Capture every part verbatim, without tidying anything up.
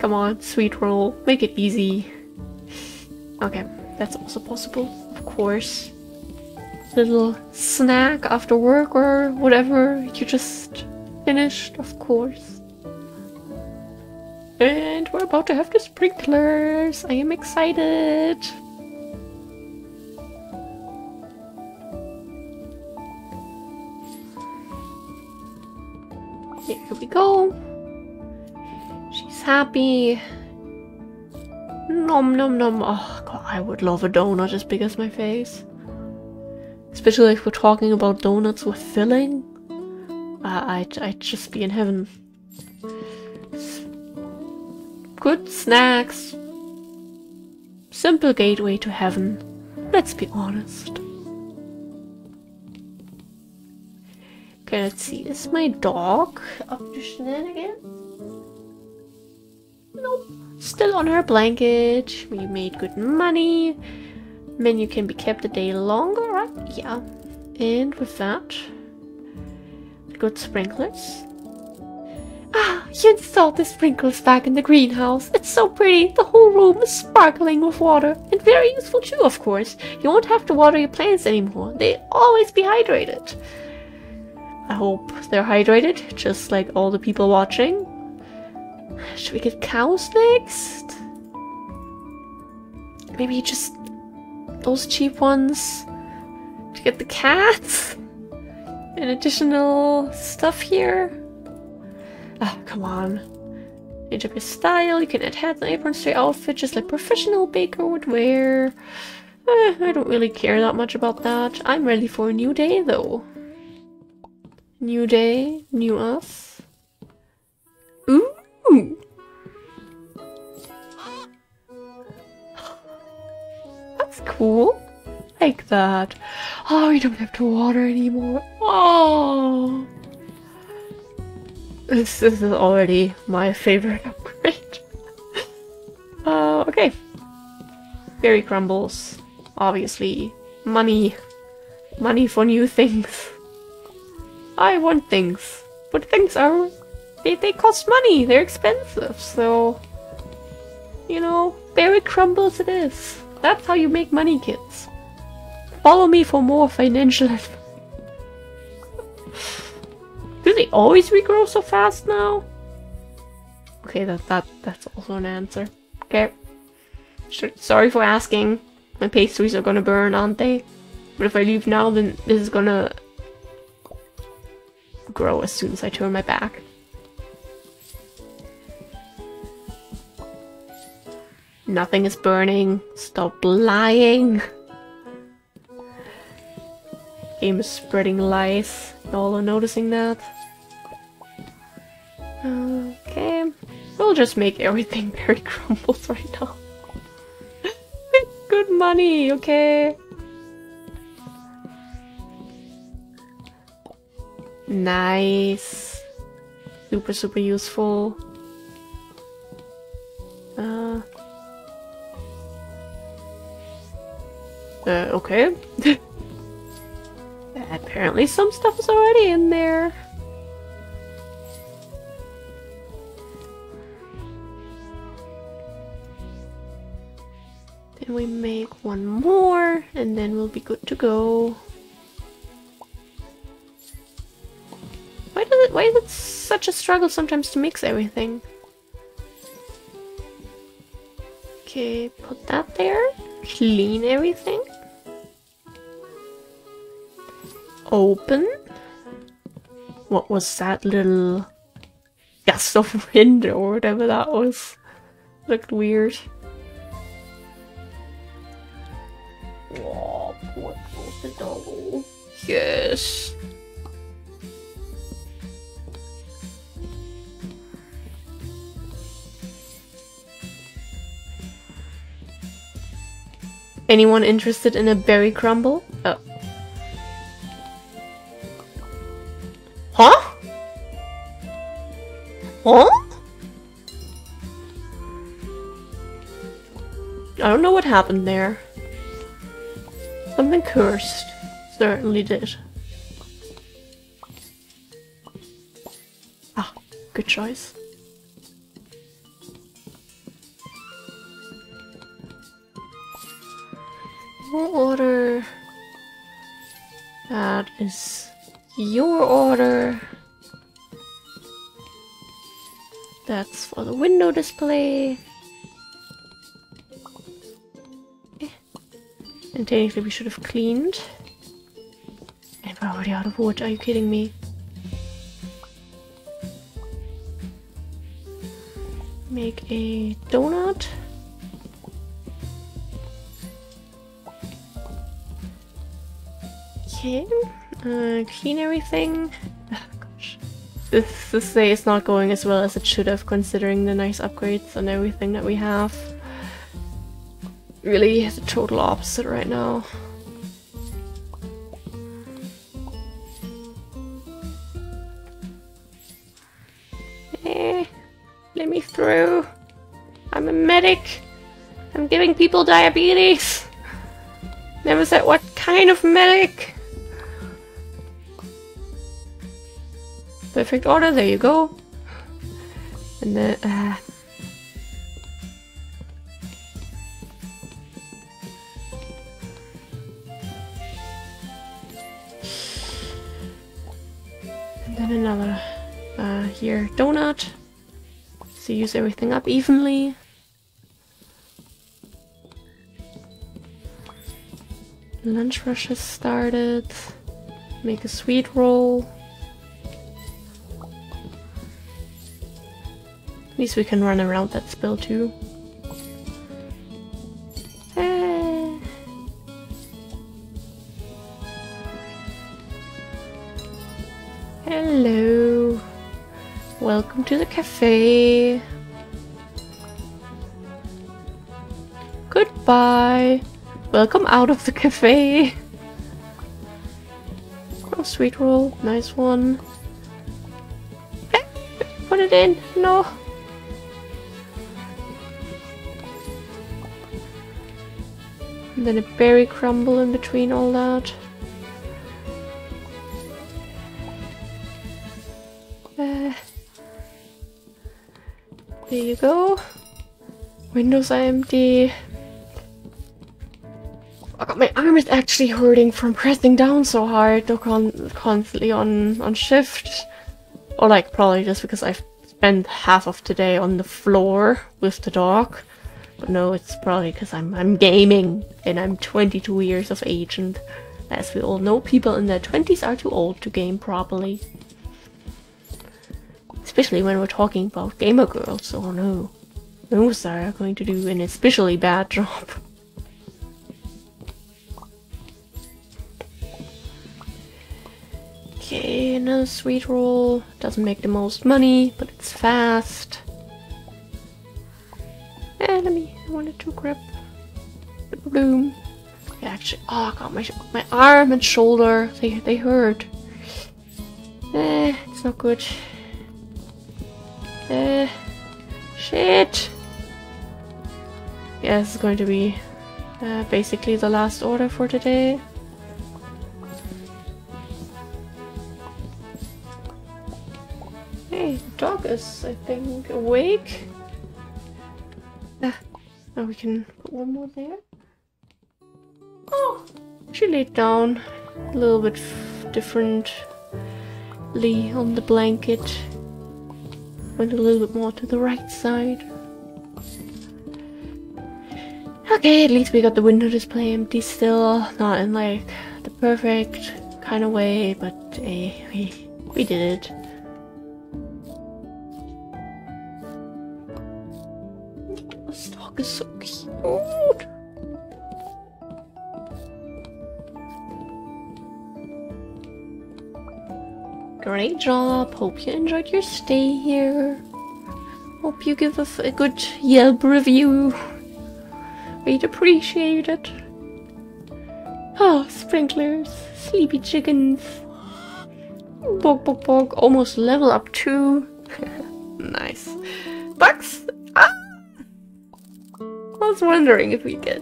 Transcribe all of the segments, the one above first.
Come on, sweet roll. Make it easy. Okay, that's also possible, of course. Little snack after work or whatever you just finished, of course. And we're about to have the sprinklers. I am excited. Yeah, here we go. She's happy. Nom nom nom. Oh god, I would love a donut as big as my face. Especially if we're talking about donuts with filling. Uh, I'd, I'd just be in heaven. Good snacks. Simple gateway to heaven. Let's be honest. Okay, let's see. Is my dog up to shenanigans? Nope. Still on her blanket. We made good money. Menu can be kept a day longer, right? Yeah. And with that, good sprinklers. Ah, you installed the sprinklers back in the greenhouse. It's so pretty. The whole room is sparkling with water. And very useful too, of course. You won't have to water your plants anymore. They'll always be hydrated. I hope they're hydrated, just like all the people watching. Should we get cows next? Maybe just those cheap ones to get the cats and additional stuff here. Ah, oh, come on. Enjoy your style. You can add hats and aprons to your outfit just like professional baker would wear. Eh, I don't really care that much about that. I'm ready for a new day though. New day, new us. Ooh! That's cool. Like that. Oh, we don't have to water anymore. Oh! This, this is already my favorite upgrade. uh, okay. Berry crumbles. Obviously. Money. Money for new things. I want things. But things are... They, they cost money. They're expensive. So... You know, berry crumbles it is. That's how you make money, kids. Follow me for more financial advice. Do they always regrow so fast now? Okay, that that that's also an answer. Okay. Sure, sorry for asking. My pastries are gonna burn, aren't they? But if I leave now, then this is gonna grow as soon as I turn my back. Nothing is burning. Stop lying. Game is spreading lies. Y'all are noticing that. Okay. We'll just make everything berry crumbles right now. Good money, okay? Nice. Super, super useful. Uh. Uh, okay. Apparently some stuff is already in there. Then we make one more and then we'll be good to go. Why does it why is it such a struggle sometimes to mix everything? Okay, put that there. Clean everything. Open. What was that little gust of wind or whatever that was? Looked weird. Oh, poor little doggo. Yes. Anyone interested in a berry crumble? Oh. Huh? Huh? I don't know what happened there. Something cursed. Certainly did. Ah, good choice. Your order. That is your order. That's for the window display. Okay. And technically we should have cleaned. And we're already out of wood, are you kidding me? Make a donut. Okay, uh, clean everything. Oh, gosh. This, this day is not going as well as it should have, considering the nice upgrades and everything that we have. Really the total opposite right now. Eh, let me through. I'm a medic. I'm giving people diabetes. Never said what kind of medic. Perfect order, there you go. And then, uh... and then another, uh, here, donut. So use everything up evenly. Lunch rush has started. Make a sweet roll. At least we can run around that spill too. Eh. Hello. Welcome to the cafe. Goodbye. Welcome out of the cafe. Oh, sweet roll. Nice one. Eh. Put it in. No. And then a berry crumble in between all that. Uh, there you go. Windows are empty. Oh God, my arm is actually hurting from pressing down so hard, or con constantly on, on shift. Or like probably just because I've spent half of today on the floor with the dog. But no, it's probably because I'm I'm gaming and I'm twenty-two years of age, and as we all know, people in their twenties are too old to game properly. Especially when we're talking about gamer girls. Oh no, those are going to do an especially bad job. Okay, another sweet roll. Doesn't make the most money, but it's fast. Eh, let me, I wanted to grab the bloom. Yeah, actually, oh God, my, my arm and shoulder, they, they hurt. Eh, it's not good. Eh, shit. Yeah, this is going to be uh, basically the last order for today. Hey, the dog is, I think, awake. Ah, now we can put one more there. Oh! She laid down a little bit differently on the blanket. Went a little bit more to the right side. Okay, at least we got the window display empty still. Not in like the perfect kind of way, but hey, we, we did it. Is so cute. Great job. Hope you enjoyed your stay here. Hope you give us a good Yelp review. We'd appreciate it. Oh, sprinklers, sleepy chickens. Bog, bog, bog. Almost level up too. Nice. Bugs. Ah! I was wondering if we could.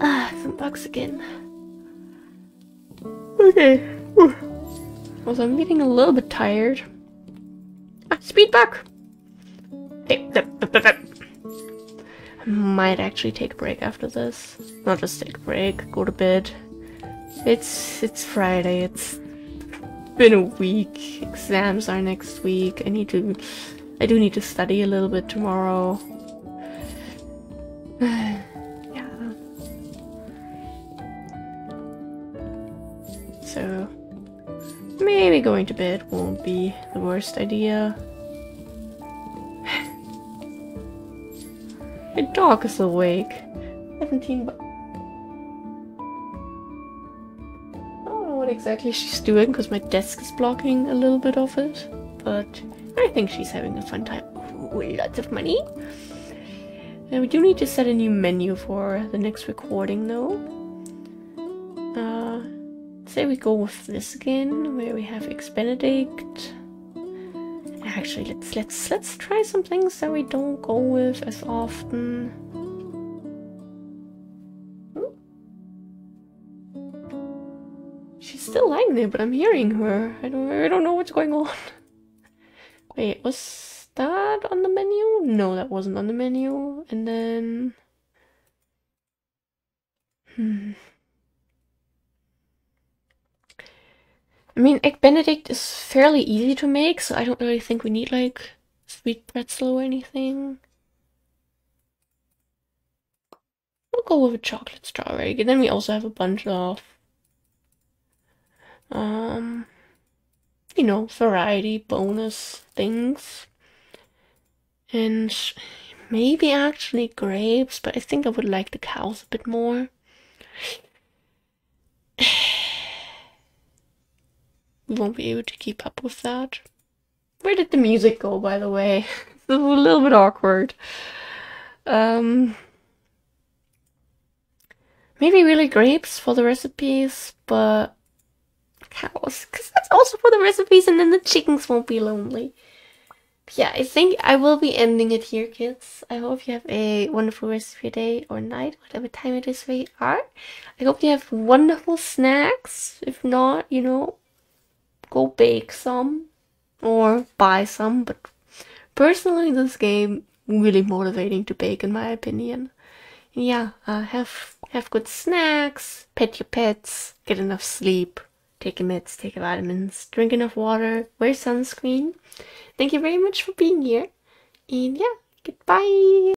Ah, some bugs again. Okay. Ooh. Also, I'm getting a little bit tired. Ah, speed bug! Dip, dip, dip, dip, dip. might actually take a break after this. Not just take a break, go to bed. It's it's Friday, it's been a week. Exams are next week. I need to I do need to study a little bit tomorrow. Yeah. So maybe going to bed won't be the worst idea. My dog is awake. seventeen bu- I don't know what exactly she's doing because my desk is blocking a little bit of it, but I think she's having a fun time. Ooh, lots of money. And we do need to set a new menu for the next recording though. Uh, say we go with this again, where we have Eggs Benedict. Actually, let's let's let's try some things that we don't go with as often. She's still lying there, but I'm hearing her. I don't I don't know what's going on. Wait, was that on the menu? No, that wasn't on the menu. And then, hmm. I mean, Egg Benedict is fairly easy to make, so I don't really think we need, like, sweet pretzel or anything. We'll go with a chocolate strawberry, and then we also have a bunch of, um, you know, variety bonus things. And maybe actually grapes, but I think I would like the cows a bit more. We won't be able to keep up with that. Where did the music go, by the way? It's a little bit awkward. Um, maybe really grapes for the recipes, but cows, because that's also for the recipes, and then the chickens won't be lonely. But yeah, I think I will be ending it here, kids. I hope you have a wonderful rest of your day or night, whatever time it is where you are. I hope you have wonderful snacks. If not, you know, go bake some or buy some, but personally this game really motivating to bake in my opinion. Yeah, uh, have have good snacks, pet your pets, get enough sleep, take your meds, take your vitamins, drink enough water, wear sunscreen. Thank you very much for being here, and yeah, goodbye.